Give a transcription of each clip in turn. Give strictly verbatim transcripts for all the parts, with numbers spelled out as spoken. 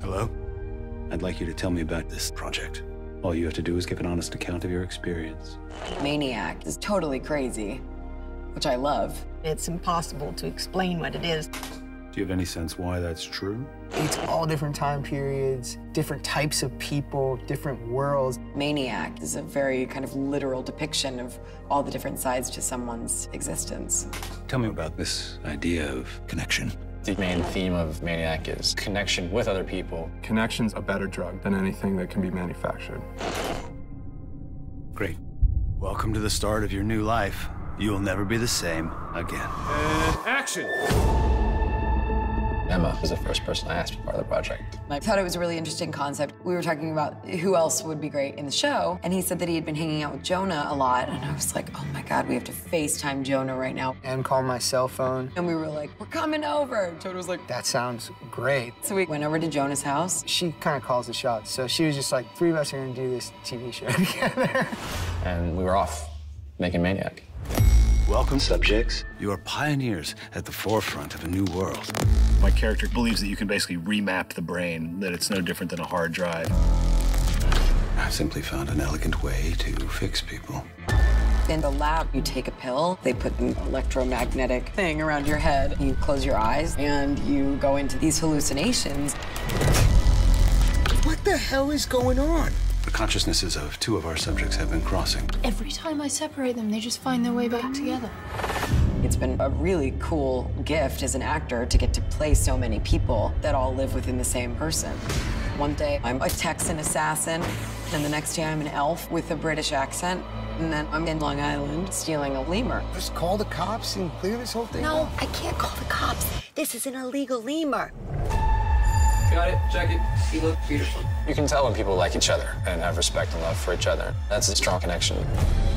Hello? I'd like you to tell me about this project. All you have to do is give an honest account of your experience. Maniac is totally crazy, which I love. It's impossible to explain what it is. Do you have any sense why that's true? It's all different time periods, different types of people, different worlds. Maniac is a very kind of literal depiction of all the different sides to someone's existence. Tell me about this idea of connection. The main theme of Maniac is connection with other people. Connection's a better drug than anything that can be manufactured. Great. Welcome to the start of your new life. You will never be the same again. And action! Emma was the first person I asked for the project. I thought it was a really interesting concept. We were talking about who else would be great in the show, and he said that he had been hanging out with Jonah a lot, and I was like, oh my God, we have to FaceTime Jonah right now. And call my cell phone. And we were like, we're coming over. Jonah was like, that sounds great. So we went over to Jonah's house. She kind of calls the shots, so she was just like, three of us are gonna do this T V show together. And we were off making Maniac. Welcome, subjects. You are pioneers at the forefront of a new world. My character believes that you can basically remap the brain, that it's no different than a hard drive. I've simply found an elegant way to fix people. In the lab, you take a pill, they put an electromagnetic thing around your head, you close your eyes, and you go into these hallucinations. What the hell is going on? The consciousnesses of two of our subjects have been crossing. Every time I separate them, they just find their way back together. It's been a really cool gift as an actor to get to play so many people that all live within the same person. One day, I'm a Texan assassin, and the next day, I'm an elf with a British accent, and then I'm in Long Island stealing a lemur. Just call the cops and clear this whole thing No, out. I can't call the cops. This is an illegal lemur. Got it, check it, you look beautiful. You can tell when people like each other and have respect and love for each other. That's a strong connection.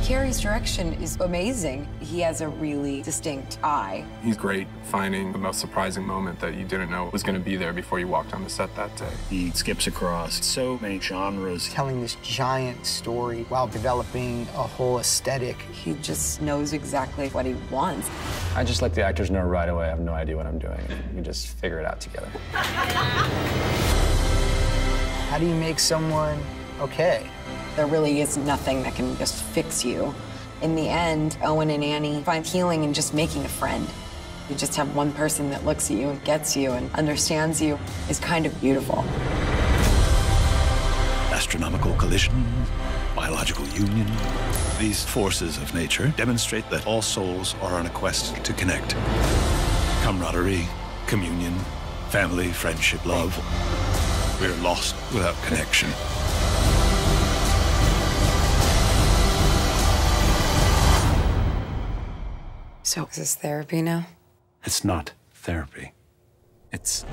Carrie's direction is amazing. He has a really distinct eye. He's great finding the most surprising moment that you didn't know was gonna be there before you walked on the set that day. He skips across so many genres. Telling this giant story while developing a whole aesthetic. He just knows exactly what he wants. I just let the actors know right away I have no idea what I'm doing. We just figure it out together. How do you make someone okay? There really is nothing that can just fix you. In the end, Owen and Annie find healing in just making a friend. You just have one person that looks at you and gets you and understands you. It's kind of beautiful. Astronomical collision, biological union. These forces of nature demonstrate that all souls are on a quest to connect. Camaraderie, communion, family, friendship, love. We're lost without connection. So, is this therapy now? It's not therapy. It's